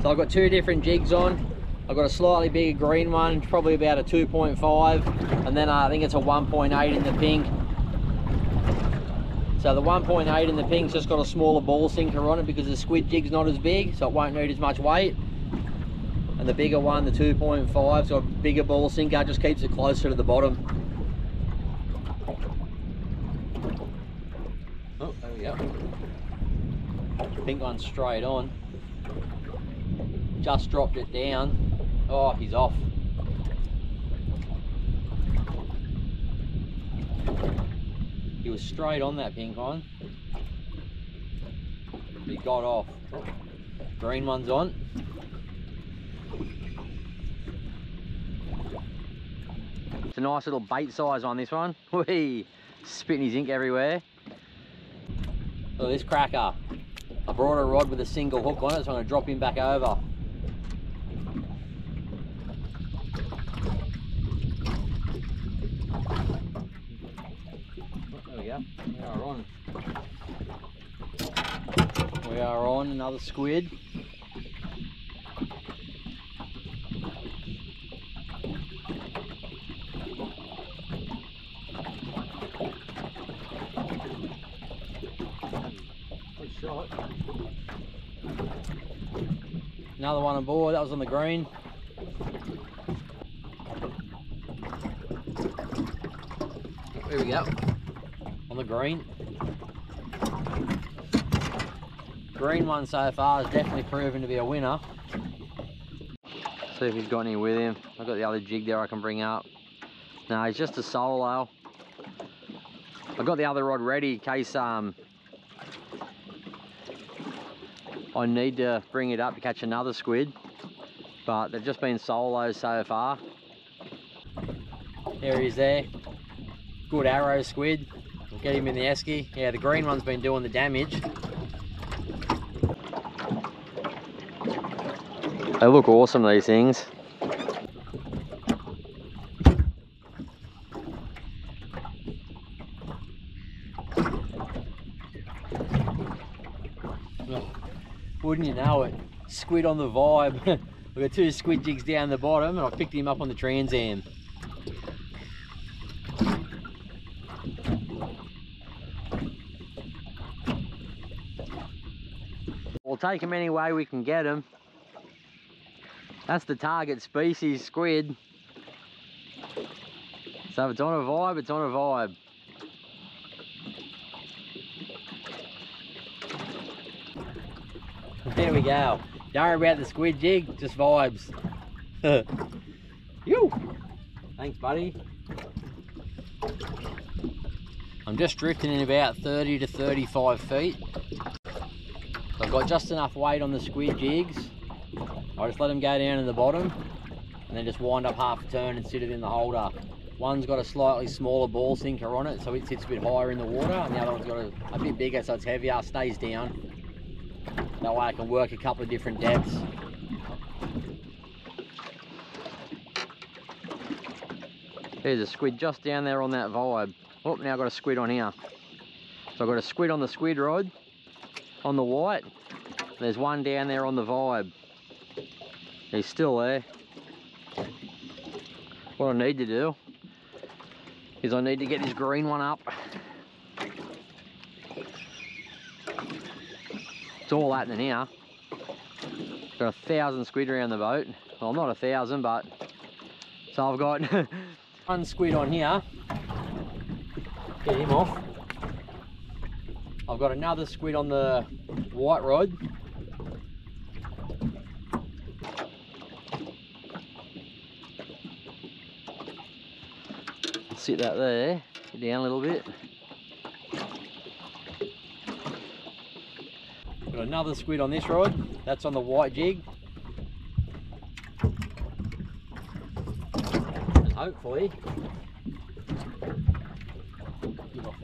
So I've got two different jigs on. I've got a slightly bigger green one, probably about a 2.5, and then I think it's a 1.8 in the pink. So the 1.8 in the pink's just got a smaller ball sinker on it because the squid jig's not as big, so it won't need as much weight. And the bigger one, the 2.5's got a bigger ball sinker, just keeps it closer to the bottom. Oh, there we go. Pink one's straight on. Just dropped it down. Oh, he's off. He was straight on that pink one. He got off. Oh, green one's on. It's a nice little bait size on this one. Whee! Spitting his ink everywhere. Look at this cracker. I brought a rod with a single hook on it, so I'm going to drop him back over. We are on another squid. Good shot. Another one on board. That was on the green. Here we go. On the green. Green one so far has definitely proven to be a winner. See if he's got any with him. I've got the other jig there I can bring up. No, he's just a solo. I've got the other rod ready in case I need to bring it up to catch another squid. But they've just been solos so far. There he is there. Good arrow squid. We'll get him in the esky. Yeah, the green one's been doing the damage. They look awesome, these things. Wouldn't you know it, squid on the vibe. We've got two squid jigs down the bottom and I picked him up on the Trans Am. We'll take them any way we can get them. That's the target species, squid. So if it's on a vibe, it's on a vibe. There we go. Don't worry about the squid jig, just vibes. You. Thanks, buddy. I'm just drifting in about 30 to 35 feet. I've got just enough weight on the squid jigs. I just let them go down to the bottom and then just wind up half a turn and sit it in the holder. One's got a slightly smaller ball sinker on it, so it sits a bit higher in the water, and the other one's got a bit bigger, so it's heavier, stays down. That way I can work a couple of different depths. There's a squid just down there on that vibe. Oh, now I've got a squid on here. So I've got a squid on the squid rod, on the white. There's one down there on the vibe. He's still there. What I need to do is I need to get this green one up. It's all happening here. Got 1,000 squid around the boat. Well, not 1,000, but so I've got one squid on here. Get him off. I've got another squid on the white rod. Sit that there, sit down a little bit. Got another squid on this rod, that's on the white jig. And hopefully, get off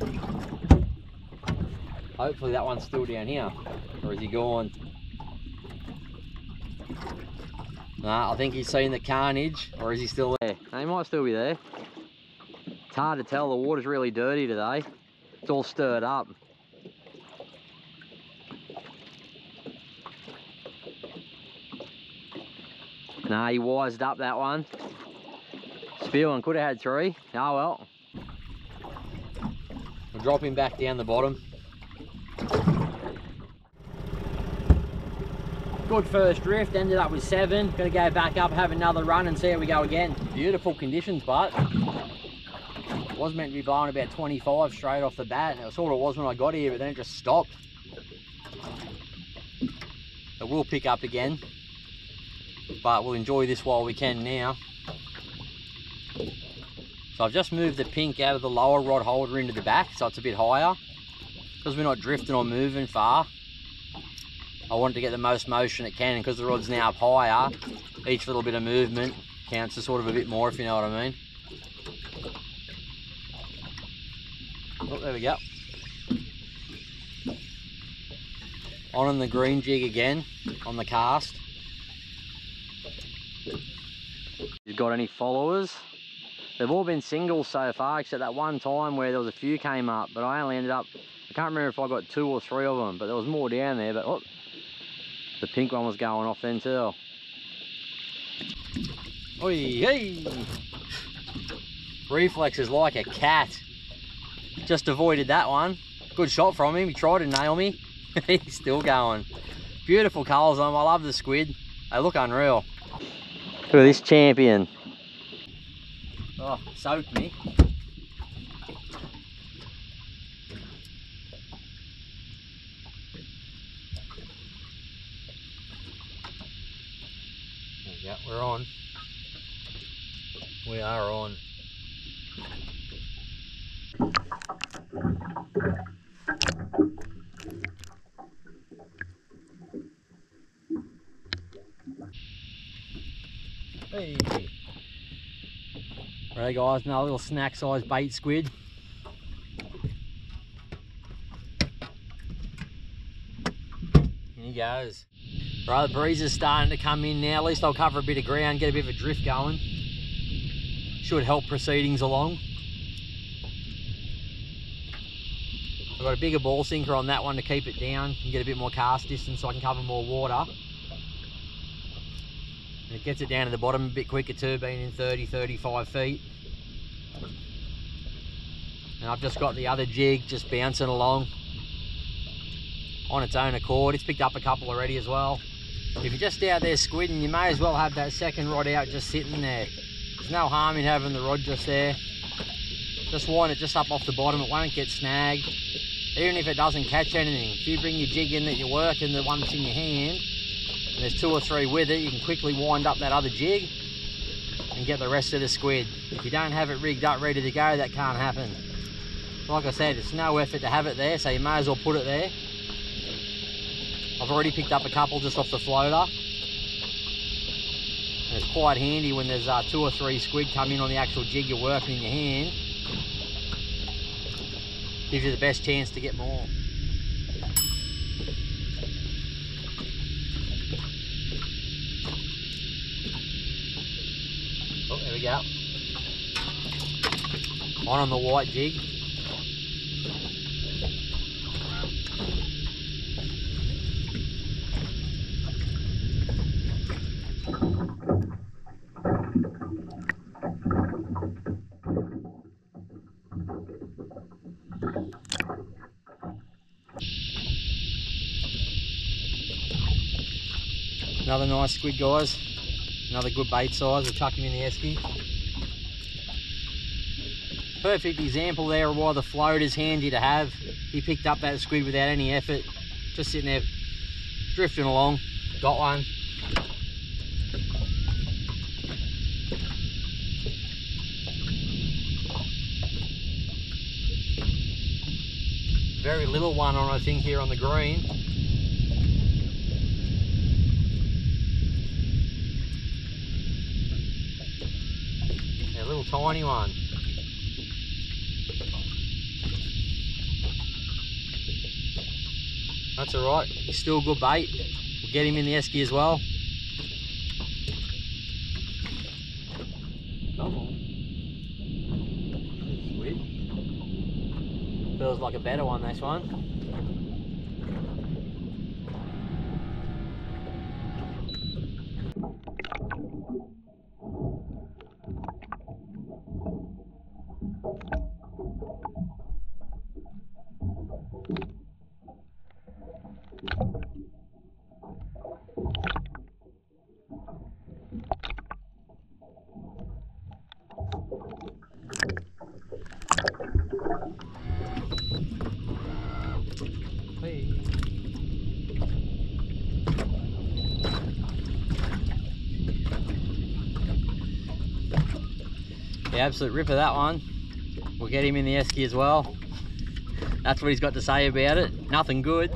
there. Hopefully that one's still down here, or is he gone? Nah, I think he's seen the carnage, or is he still there? He might still be there. It's hard to tell, the water's really dirty today. It's all stirred up. Nah, he wised up that one. Spewing, could have had three. Oh well. We'll drop him back down the bottom. Good first drift, ended up with 7. Gonna go back up, have another run and see how we go again. Beautiful conditions, but it was meant to be blowing about 25 straight off the bat, and it sort of was when I got here, but then it just stopped. It will pick up again, but we'll enjoy this while we can now. So I've just moved the pink out of the lower rod holder into the back, so it's a bit higher. Because we're not drifting or moving far, I wanted to get the most motion it can, and because the rod's now up higher, each little bit of movement counts as sort of a bit more, if you know what I mean. Oh, there we go. On in the green jig again, on the cast. You got any followers? They've all been singles so far, except that one time where there was a few came up, but I only ended up, I can't remember if I got 2 or 3 of them, but there was more down there, but oh, the pink one was going off then too. Oi, hey! Reflex is like a cat. Just avoided that one. Good shot from him, he tried to nail me. He's still going. Beautiful colours on him, I love the squid. They look unreal. Look at this champion. Oh, soaked me. Yeah, we're on. We are on. Hey. Right guys, another little snack size bait squid. Here he goes. Right, the breeze is starting to come in now. At least I'll cover a bit of ground, get a bit of a drift going. Should help proceedings along. I've got a bigger ball sinker on that one to keep it down and get a bit more cast distance so I can cover more water. It gets it down to the bottom a bit quicker too, being in 30, 35 feet. And I've just got the other jig just bouncing along on its own accord. It's picked up a couple already as well. If you're just out there squidding, you may as well have that second rod out just sitting there. There's no harm in having the rod just there. Just wind it just up off the bottom, it won't get snagged. Even if it doesn't catch anything, if you bring your jig in that you work and the one that's in your hand, and there's 2 or 3 with it, you can quickly wind up that other jig and get the rest of the squid. If you don't have it rigged up ready to go, that can't happen. Like I said, it's no effort to have it there, so you may as well put it there. I've already picked up a couple just off the floater, and it's quite handy when there's 2 or 3 squid come in on the actual jig you're working in your hand. Gives you the best chance to get more. Oh, there we go. On the white jig. Another nice squid, guys. Another good bait size, we'll chuck him in the esky. Perfect example there of why the floater's handy to have. He picked up that squid without any effort. Just sitting there, drifting along. Got one. Very little one on, I think, here on the green. Tiny one. That's alright, he's still good bait. We'll get him in the esky as well. Come on. Feels like a better one, this one. The absolute ripper, that one. We'll get him in the esky as well. That's what he's got to say about it. Nothing good.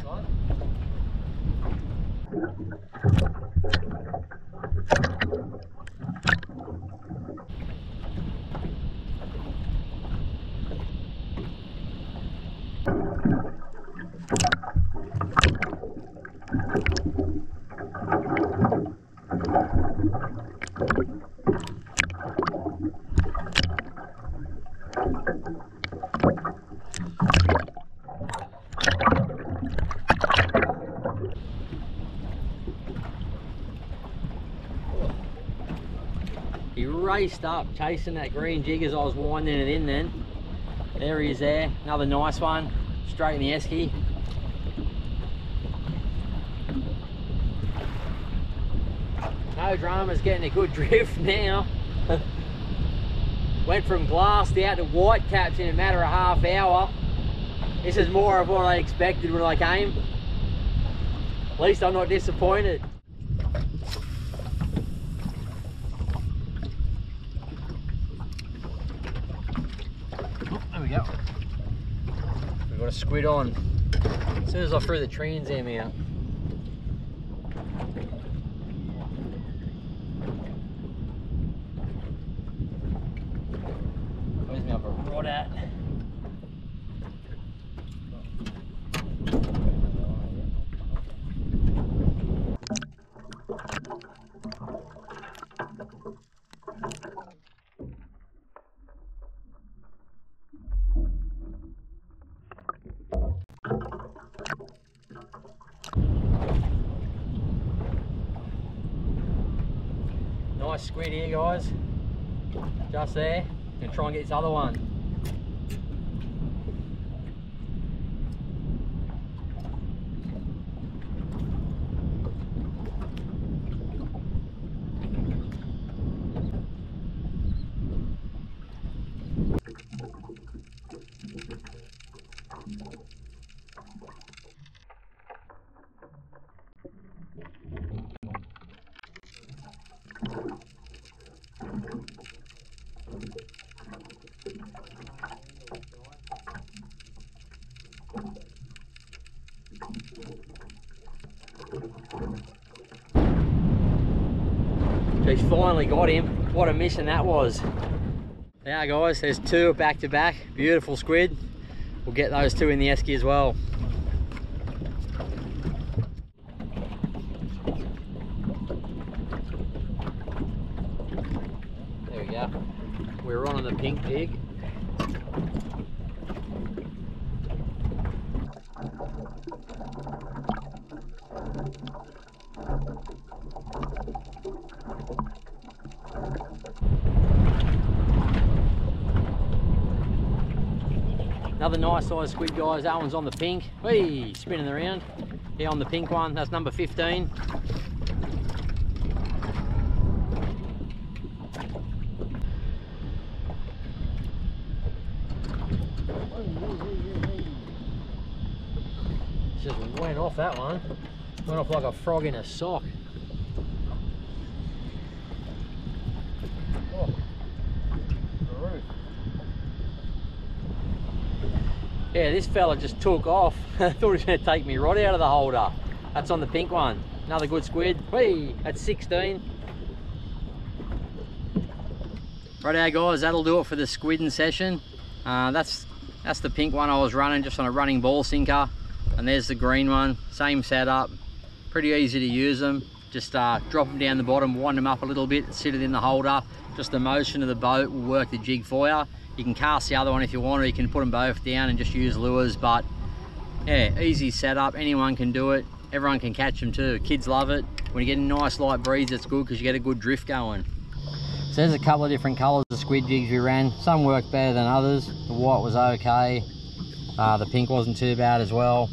He raced up chasing that green jig as I was winding it in then. There he is there, another nice one, straight in the esky. No dramas, getting a good drift now. Went from glass out to white caps in a matter of half hour. This is more of what I expected when I came. At least I'm not disappointed. We've got a squid on. As soon as I threw the Trans Am out. Where's my upper rod at? Nice squid here, guys. Just there. Gonna try and get this other one. He's finally got him. What a mission that was. Now guys, there's two back to back. Beautiful squid. We'll get those two in the esky as well. There we go. We're on the pink jig. Another nice size squid, guys. That one's on the pink. Whee! Spinning around. Yeah, on the pink one. That's number 15. Just went off that one. Went off like a frog in a sock. Yeah, this fella just took off. I thought he was going to take me right out of the holder. That's on the pink one. Another good squid. Whee! That's 16. Righto guys, that'll do it for the squidding session. That's the pink one I was running, just on a running ball sinker. And there's the green one. Same setup. Pretty easy to use them. Just drop them down the bottom, wind them up a little bit, sit it in the holder. Just the motion of the boat will work the jig for you. You can cast the other one if you want, or you can put them both down and just use lures. But yeah, easy setup, anyone can do it, everyone can catch them too. Kids love it. When you get a nice light breeze, it's good because you get a good drift going. So there's a couple of different colours of squid jigs we ran. Some worked better than others. The white was okay, the pink wasn't too bad as well.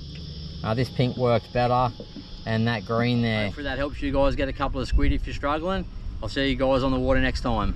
This pink worked better, and that green there. Hopefully that helps you guys get a couple of squid if you're struggling. I'll see you guys on the water next time.